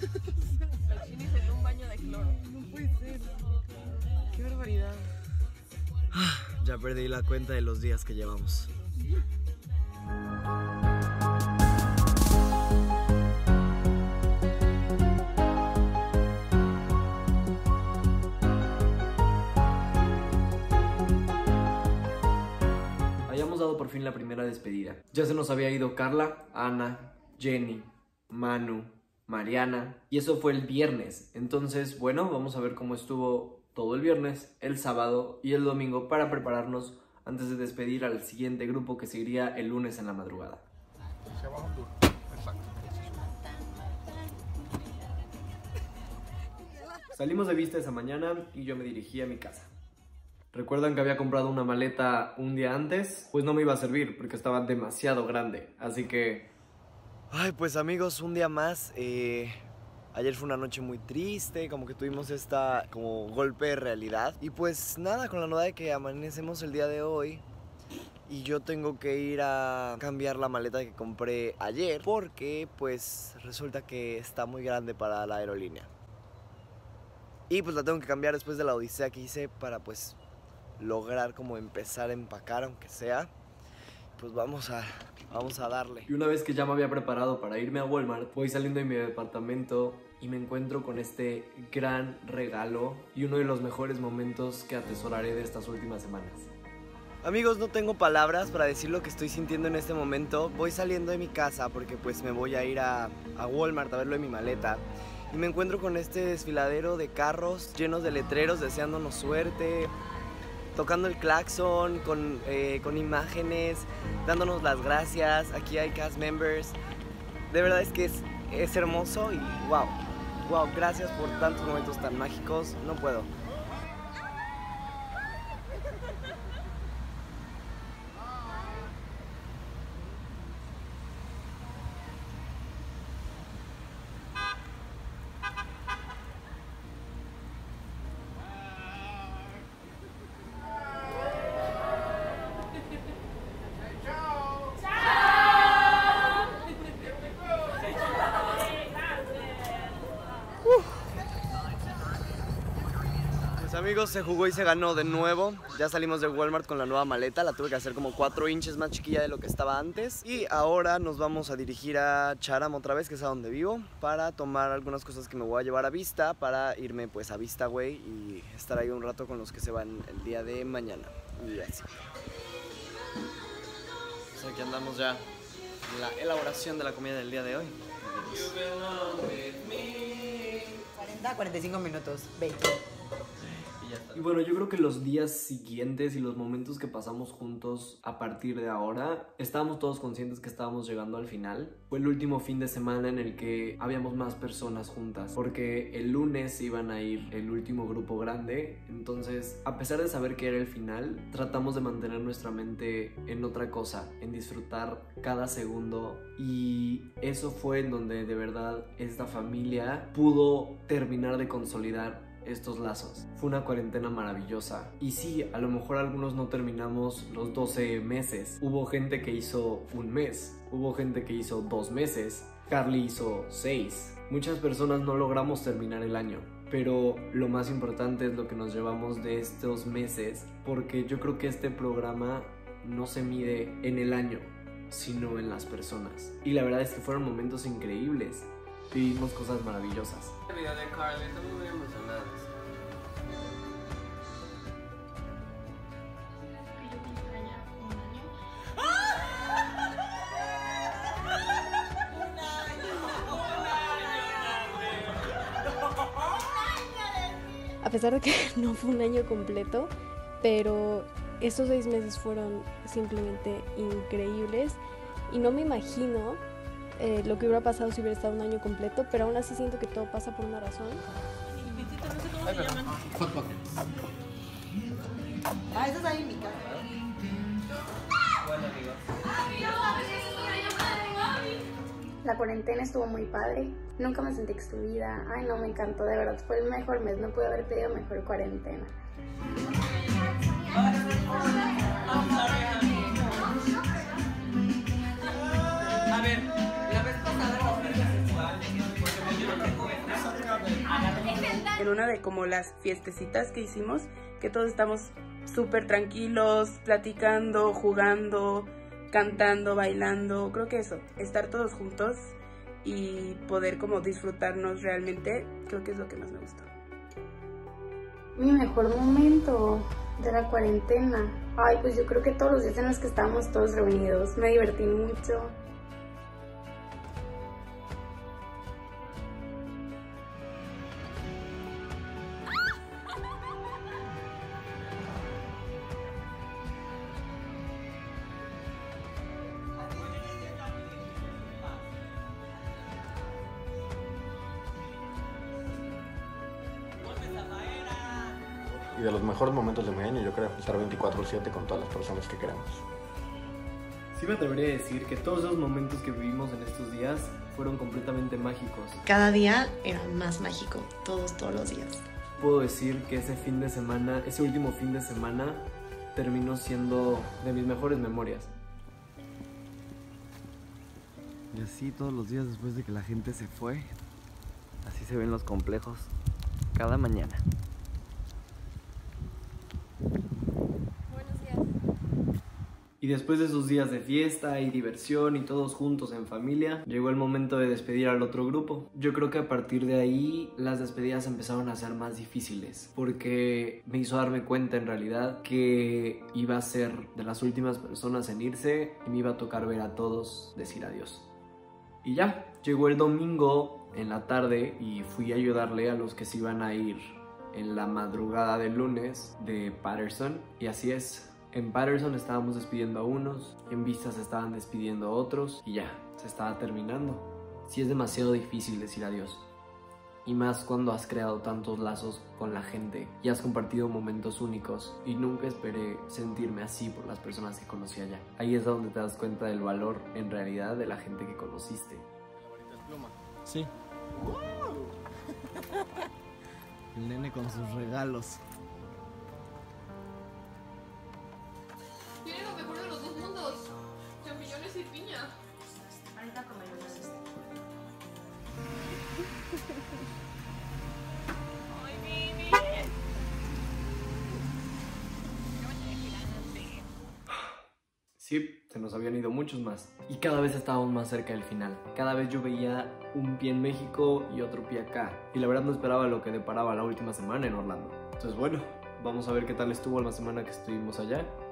La Chini se dio un baño de cloro. No puede ser. Qué barbaridad. Ya perdí la cuenta de los días que llevamos. Hayamos dado por fin la primera despedida. Ya se nos había ido Carla, Ana, Jenny, Manu, Mariana, y eso fue el viernes. Entonces, bueno, vamos a ver cómo estuvo todo el viernes, el sábado y el domingo para prepararnos antes de despedir al siguiente grupo que seguiría el lunes en la madrugada. Hacia abajo tú. Exacto. Salimos de Vista esa mañana y yo me dirigí a mi casa. ¿Recuerdan que había comprado una maleta un día antes? Pues no me iba a servir porque estaba demasiado grande, así que... Ay, pues amigos, un día más. Ayer fue una noche muy triste, como que tuvimos esta como golpe de realidad. Y pues nada, con la novedad de que amanecemos el día de hoy y yo tengo que ir a cambiar la maleta que compré ayer porque pues resulta que está muy grande para la aerolínea. Y pues la tengo que cambiar después de la odisea que hice para pues lograr como empezar a empacar aunque sea. Pues vamos a darle. Y una vez que ya me había preparado para irme a Walmart, voy saliendo de mi departamento y me encuentro con este gran regalo y uno de los mejores momentos que atesoraré de estas últimas semanas. Amigos, no tengo palabras para decir lo que estoy sintiendo en este momento. Voy saliendo de mi casa porque pues me voy a ir a Walmart a verlo de mi maleta. Y me encuentro con este desfiladero de carros llenos de letreros deseándonos suerte, tocando el claxon, con imágenes, dándonos las gracias. Aquí hay cast members. De verdad es que es hermoso y wow, gracias por tantos momentos tan mágicos. No puedo. Amigos, se jugó y se ganó de nuevo. Ya salimos de Walmart con la nueva maleta. La tuve que hacer como 4 inches más chiquilla de lo que estaba antes. Y ahora nos vamos a dirigir a Chatham otra vez, que es a donde vivo, para tomar algunas cosas que me voy a llevar a Vista, para irme pues a Vista, güey, y estar ahí un rato con los que se van el día de mañana. Y así. Pues aquí andamos ya en la elaboración de la comida del día de hoy. 40, 45 minutos, 20. Y bueno, yo creo que los días siguientes y los momentos que pasamos juntos a partir de ahora, estábamos todos conscientes que estábamos llegando al final. Fue el último fin de semana en el que habíamos más personas juntas, porque el lunes iban a ir el último grupo grande. Entonces, a pesar de saber que era el final, tratamos de mantener nuestra mente en otra cosa, en disfrutar cada segundo. Y eso fue en donde de verdad esta familia pudo terminar de consolidar estos lazos. Fue una cuarentena maravillosa. Y sí, a lo mejor algunos no terminamos los 12 meses. Hubo gente que hizo un mes, hubo gente que hizo 2 meses, Carly hizo 6. Muchas personas no logramos terminar el año, pero lo más importante es lo que nos llevamos de estos meses, porque yo creo que este programa no se mide en el año, sino en las personas. Y la verdad es que fueron momentos increíbles. Vivimos cosas maravillosas. El video de Carly, estamos muy emocionados. Yo me extrañaba un año. A pesar de que no fue un año completo, pero estos 6 meses fueron simplemente increíbles y no me imagino lo que hubiera pasado si hubiera estado un año completo, pero aún así siento que todo pasa por una razón. No sé cómo se llaman. Ah, eso está en mi casa. Bueno, amigos. La cuarentena estuvo muy padre. Nunca me sentí excluida. Ay, no, me encantó, de verdad. Fue el mejor mes. No pude haber pedido mejor cuarentena. A ver. La vez pasada la oferta sexual, porque yo no tengo. en una de como las fiestecitas que hicimos, que todos estamos súper tranquilos, platicando, jugando, cantando, bailando. Creo que eso, estar todos juntos y poder como disfrutarnos realmente, creo que es lo que más me gustó. Mi mejor momento de la cuarentena. Ay, pues yo creo que todos los días en los que estábamos todos reunidos. Me divertí mucho. Y de los mejores momentos de mi año, yo creo, estar 24/7 con todas las personas que queremos. Sí me atrevería a decir que todos los momentos que vivimos en estos días fueron completamente mágicos. Cada día era más mágico, todos los días. Puedo decir que ese último fin de semana, terminó siendo de mis mejores memorias. Y así todos los días después de que la gente se fue, así se ven los complejos, cada mañana. Y después de esos días de fiesta y diversión y todos juntos en familia, llegó el momento de despedir al otro grupo. Yo creo que a partir de ahí las despedidas empezaron a ser más difíciles, porque me hizo darme cuenta en realidad que iba a ser de las últimas personas en irse y me iba a tocar ver a todos decir adiós. Y ya, llegó el domingo en la tarde y fui a ayudarle a los que se iban a ir en la madrugada del lunes de Patterson, y así es. En Patterson estábamos despidiendo a unos, en Vista se estaban despidiendo a otros y ya, se estaba terminando. Sí es demasiado difícil decir adiós. Y más cuando has creado tantos lazos con la gente y has compartido momentos únicos, y nunca esperé sentirme así por las personas que conocí allá. Ahí es donde te das cuenta del valor en realidad de la gente que conociste. ¿La varita pluma? Sí. ¡Wow! El nene con sus regalos. Sí, se nos habían ido muchos más y cada vez estábamos más cerca del final. Cada vez yo veía un pie en México y otro pie acá, y la verdad no esperaba lo que deparaba la última semana en Orlando. Entonces bueno, vamos a ver qué tal estuvo la semana que estuvimos allá.